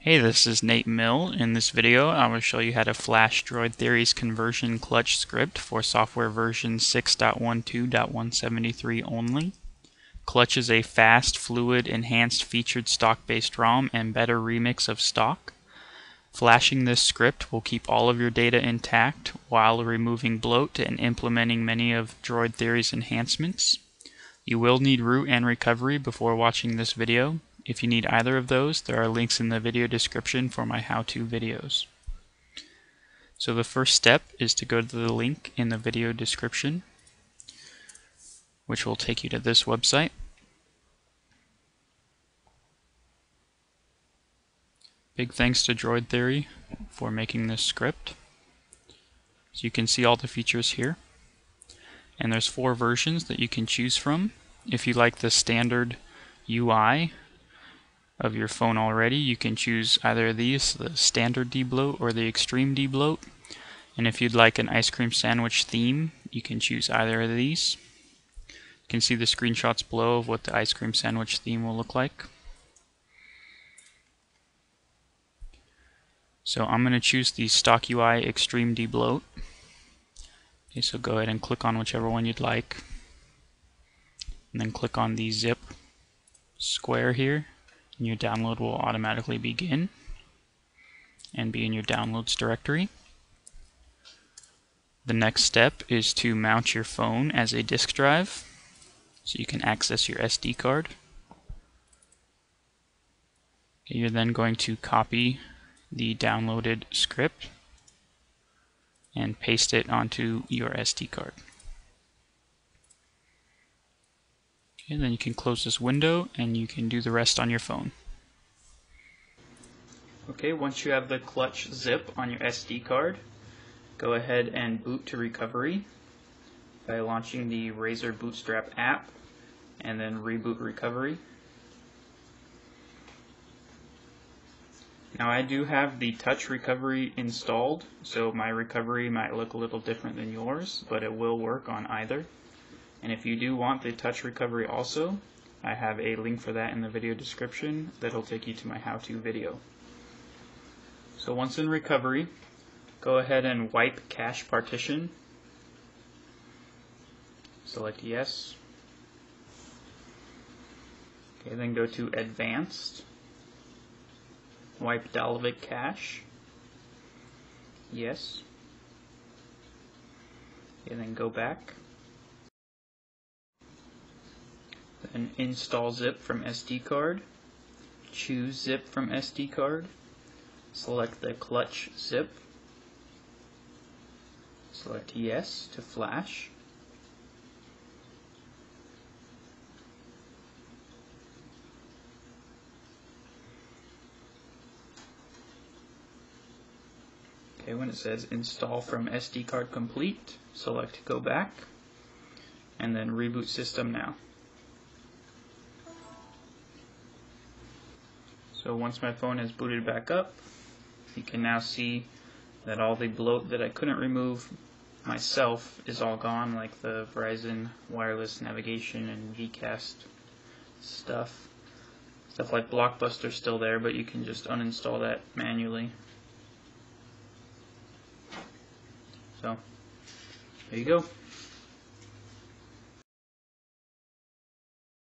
Hey, this is Nate Mill. In this video I will show you how to flash DroidTh3ory's conversion clutch script for software version 6.12.173 only. Clutch is a fast, fluid, enhanced featured stock-based ROM and better remix of stock. Flashing this script will keep all of your data intact while removing bloat and implementing many of DroidTh3ory's enhancements. You will need root and recovery before watching this video. If you need either of those, there are links in the video description for my how-to videos. So the first step is to go to the link in the video description, which will take you to this website. Big thanks to DroidTh3ory for making this script. So you can see all the features here. And there's 4 versions that you can choose from. If you like the standard UI of your phone already, you can choose either of these, the standard debloat or the extreme debloat. And if you'd like an ice cream sandwich theme, you can choose either of these. You can see the screenshots below of what the ice cream sandwich theme will look like. So I'm going to choose the stock UI extreme debloat. Okay, so go ahead and click on whichever one you'd like. And then click on the zip square here. And your download will automatically begin and be in your downloads directory. The next step is to mount your phone as a disk drive so you can access your SD card. You're then going to copy the downloaded script and paste it onto your SD card. And then you can close this window and you can do the rest on your phone. Okay, once you have the clutch zip on your SD card, go ahead and boot to recovery by launching the Razer Bootstrap app and then reboot recovery. Now I do have the touch recovery installed, so my recovery might look a little different than yours, but it will work on either. And if you do want the touch recovery also, I have a link for that in the video description that'll take you to my how-to video. So once in recovery, go ahead and wipe cache partition. Select yes. Okay, then go to advanced. Wipe dalvik cache. Yes. Okay, then go back. Then install zip from SD card, choose zip from SD card, select the clutch zip, select yes to flash, okay, when it says install from SD card complete, select go back, and then reboot system now. So once my phone is booted back up, you can now see that all the bloat that I couldn't remove myself is all gone, like the Verizon wireless navigation and VCast stuff. Stuff like Blockbuster still there, but you can just uninstall that manually. So there you go.